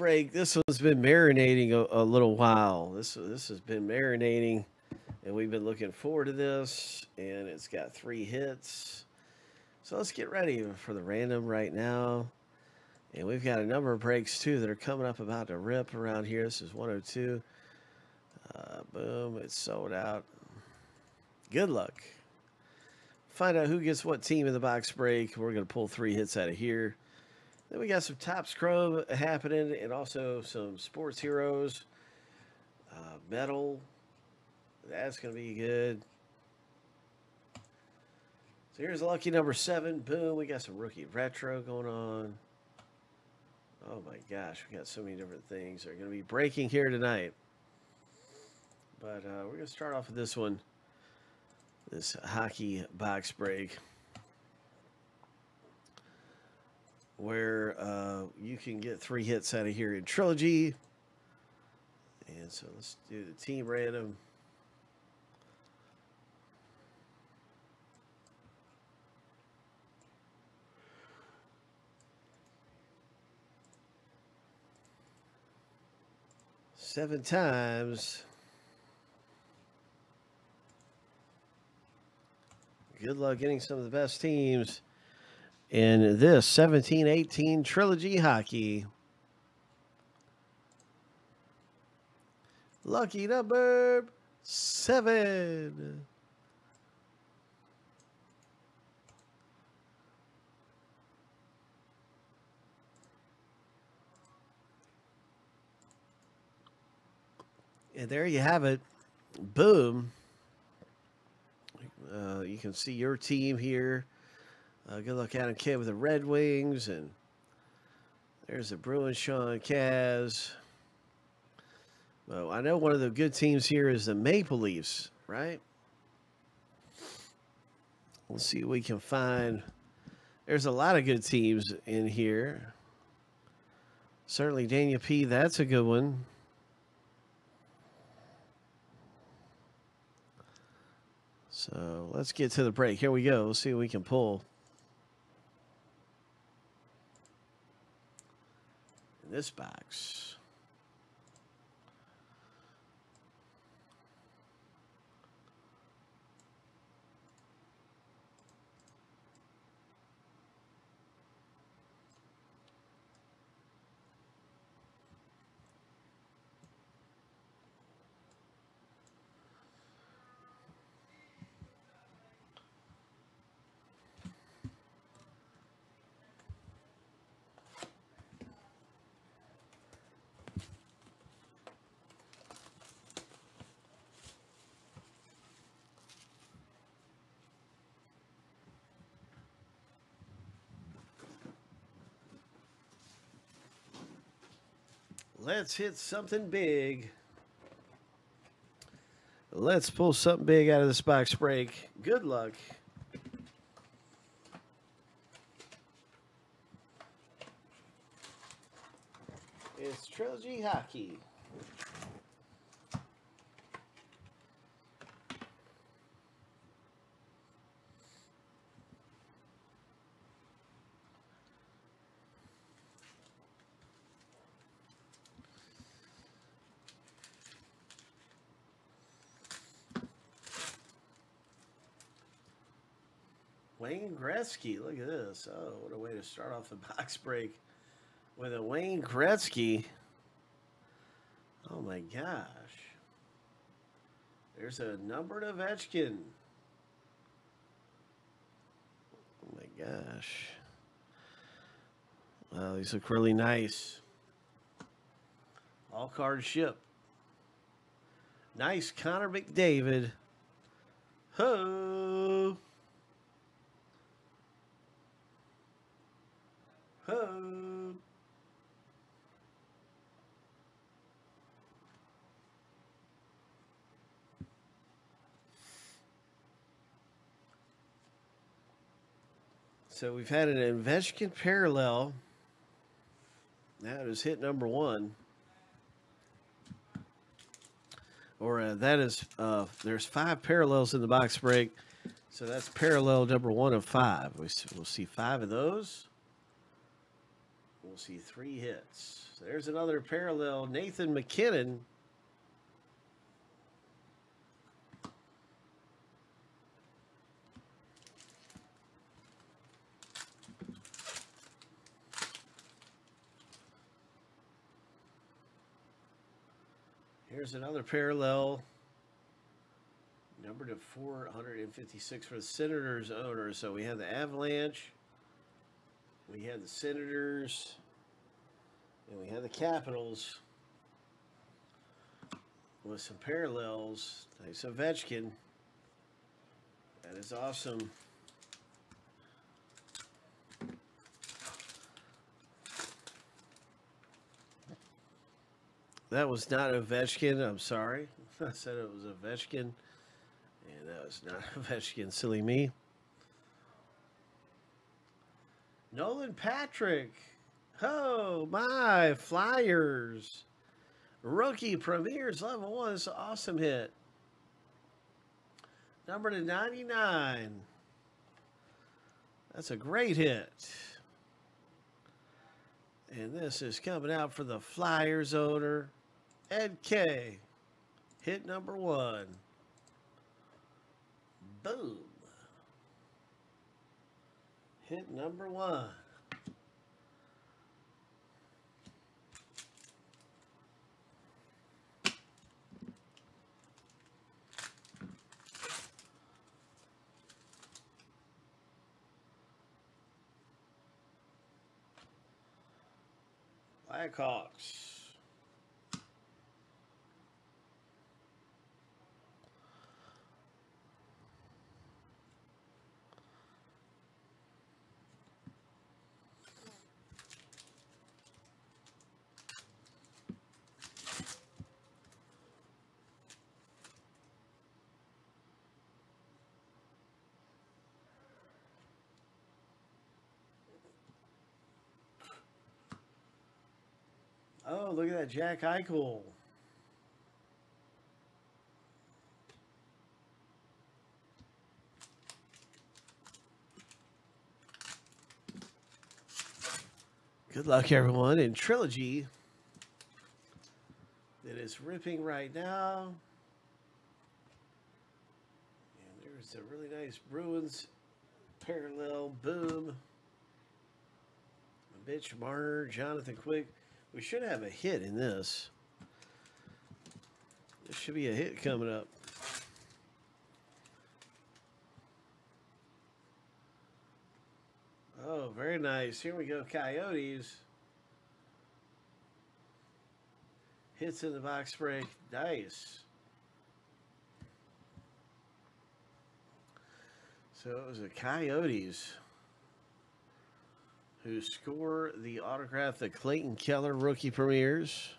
break. This one's been marinating a little while. This has been marinating, and we've been looking forward to this, and it's got 3 hits. So let's get ready for the random right now. And we've got a number of breaks, too, that are coming up about to rip around here. This is 102. Boom, it's sold out. Good luck. Find out who gets what team in the box break. We're going to pull 3 hits out of here. Then we got some Topps Chrome happening, and also some Sports Heroes. Metal. That's going to be good. So here's lucky number 7. Boom, we got some Rookie Retro going on. Oh my gosh, we got so many different things that are going to be breaking here tonight. But we're going to start off with this one, this hockey box break, where you can get 3 hits out of here in Trilogy. And so let's do the team random. Seven times. Good luck getting some of the best teams in this 17-18 Trilogy hockey. Lucky number 7. And there you have it. Boom. You can see your team here. Good luck, Adam Kidd with the Red Wings. And there's the Bruins, Sean Kaz. Well, I know one of the good teams here is the Maple Leafs, right? Let's see what we can find. There's a lot of good teams in here. Certainly, Daniel P., that's a good one. So let's get to the break. Here we go. Let's see what we can pull. In this box. Let's hit something big. Let's pull something big out of this box break. Good luck. It's Trilogy hockey. Wayne Gretzky, look at this. Oh, what a way to start off the box break with a Wayne Gretzky. Oh, my gosh. There's a numbered Ovechkin. Oh, my gosh. Wow, these look really nice. All cards shipped. Nice Connor McDavid. Ho! So we've had an Ovechkin parallel. That is hit number 1. Or there's 5 parallels in the box break. So that's parallel number 1 of 5. We'll see 5 of those. We'll see 3 hits. There's another parallel. Nathan McKinnon. Here's another parallel. Number to 456 for the Senators owner. So we have the Avalanche, we have the Senators, and we have the Capitals with some parallels. Nice Ovechkin. That is awesome. That was not Ovechkin. I'm sorry. I said it was Ovechkin. And that was not Ovechkin. Silly me. Nolan Patrick. Oh, my Flyers. Rookie Premieres level 1. It's an awesome hit. Number to 99. That's a great hit. And this is coming out for the Flyers owner, Ed K. Hit number 1. Boom. Hit number 1. Blackhawks. Oh, look at that, Jack Eichel. Good luck, everyone, in Trilogy that is ripping right now. And there's a really nice Bruins parallel. Boom. Mitch Marner, Jonathan Quick. We should have a hit in this. There should be a hit coming up. Oh, very nice. Here we go, Coyotes. Hits in the box break. Nice. So it was the Coyotes who score the autograph, the Clayton Keller Rookie Premieres.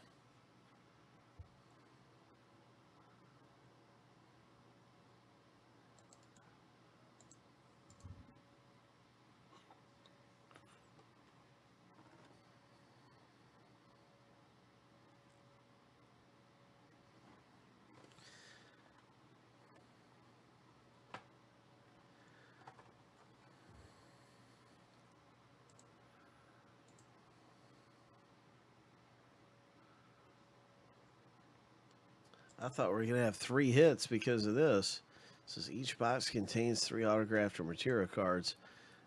I thought we were going to have 3 hits because of this. It says each box contains 3 autographed or material cards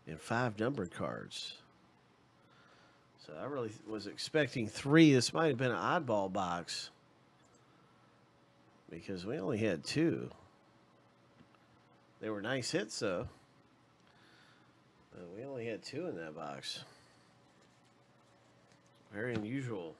and 5 numbered cards. So I really was expecting 3. This might have been an oddball box because we only had 2. They were nice hits, though. But we only had 2 in that box. Very unusual.